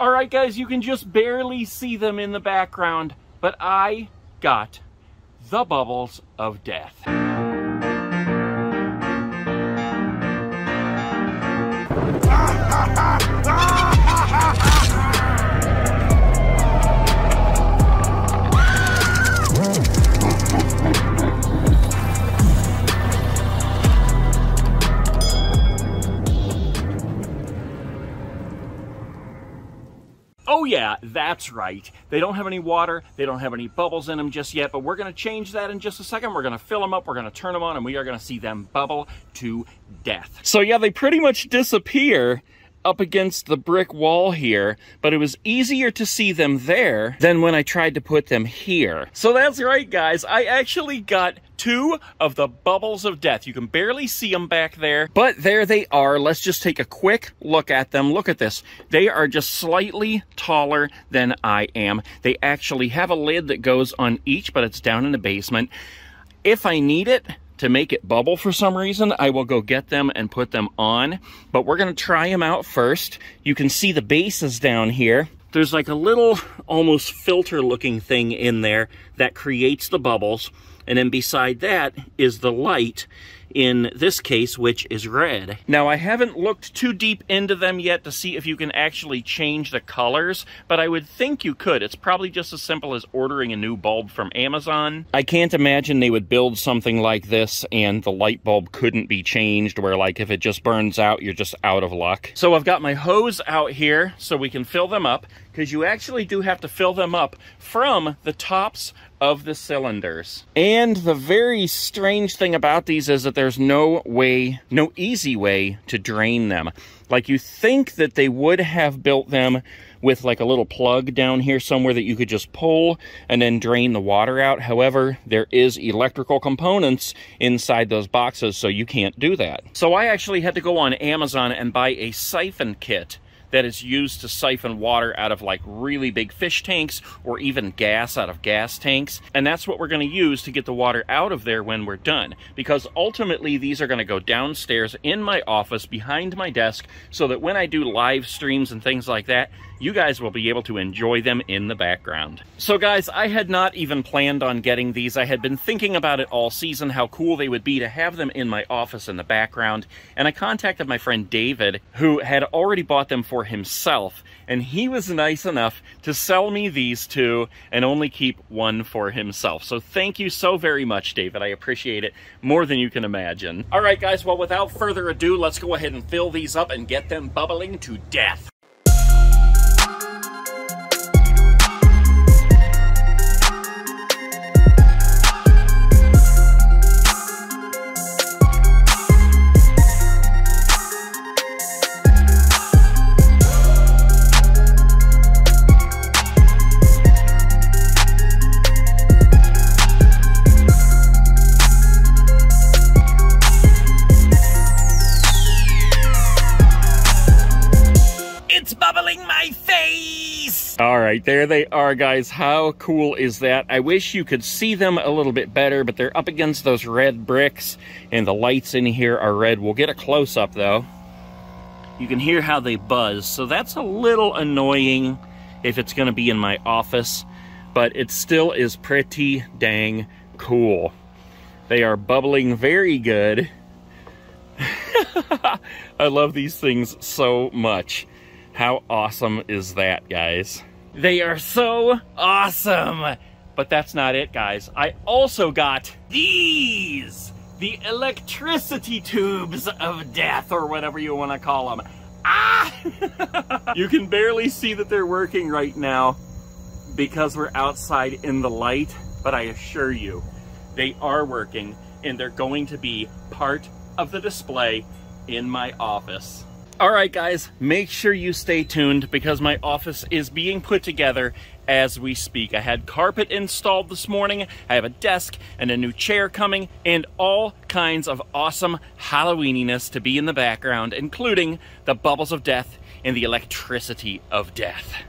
Alright guys, you can just barely see them in the background, but I got the bubbles of death. Oh yeah, that's right. They don't have any water, they don't have any bubbles in them just yet, but we're gonna change that in just a second. We're gonna fill them up, we're gonna turn them on, and we are gonna see them bubble to death. So yeah, they pretty much disappear up against the brick wall here, but it was easier to see them there than when I tried to put them here. So that's right, guys. I actually got two of the bubbles of death. You can barely see them back there, but there they are. Let's just take a quick look at them. Look at this. They are just slightly taller than I am. They actually have a lid that goes on each, but it's down in the basement. If I need it to make it bubble for some reason, I will go get them and put them on, but we're gonna try them out first. You can see the bases down here. There's like a little almost filter looking thing in there that creates the bubbles. And then beside that is the light, in this case, which is red. Now, I haven't looked too deep into them yet to see if you can actually change the colors, but I would think you could. It's probably just as simple as ordering a new bulb from Amazon. I can't imagine they would build something like this and the light bulb couldn't be changed, where like if it just burns out, you're just out of luck. So I've got my hose out here so we can fill them up, because you actually do have to fill them up from the tops of the cylinders. And the very strange thing about these is that there's no easy way to drain them. Like, you think that they would have built them with like a little plug down here somewhere that you could just pull and then drain the water out. However, there is electrical components inside those boxes, so you can't do that. So I actually had to go on Amazon and buy a siphon kit that is used to siphon water out of like really big fish tanks, or even gas out of gas tanks. And that's what we're gonna use to get the water out of there when we're done, because ultimately these are gonna go downstairs in my office behind my desk, so that when I do live streams and things like that, you guys will be able to enjoy them in the background. So guys, I had not even planned on getting these. I had been thinking about it all season, how cool they would be to have them in my office in the background. And I contacted my friend David, who had already bought them for himself, and he was nice enough to sell me these two and only keep one for himself. So thank you so very much, David. I appreciate it more than you can imagine. All right, guys, well, without further ado, let's go ahead and fill these up and get them bubbling to death. All right, there they are, guys. How cool is that? I wish you could see them a little bit better, but they're up against those red bricks, and the lights in here are red. We'll get a close-up, though. You can hear how they buzz, so that's a little annoying if it's going to be in my office, but it still is pretty dang cool. They are bubbling very good. I love these things so much. How awesome is that, guys? They are so awesome! But that's not it, guys. I also got these! The electricity tubes of death, or whatever you want to call them. Ah! You can barely see that they're working right now because we're outside in the light, but I assure you, they are working, and they're going to be part of the display in my office. All right, guys, make sure you stay tuned, because my office is being put together as we speak. I had carpet installed this morning. I have a desk and a new chair coming, and all kinds of awesome Halloweeniness to be in the background, including the bubbles of death and the electricity of death.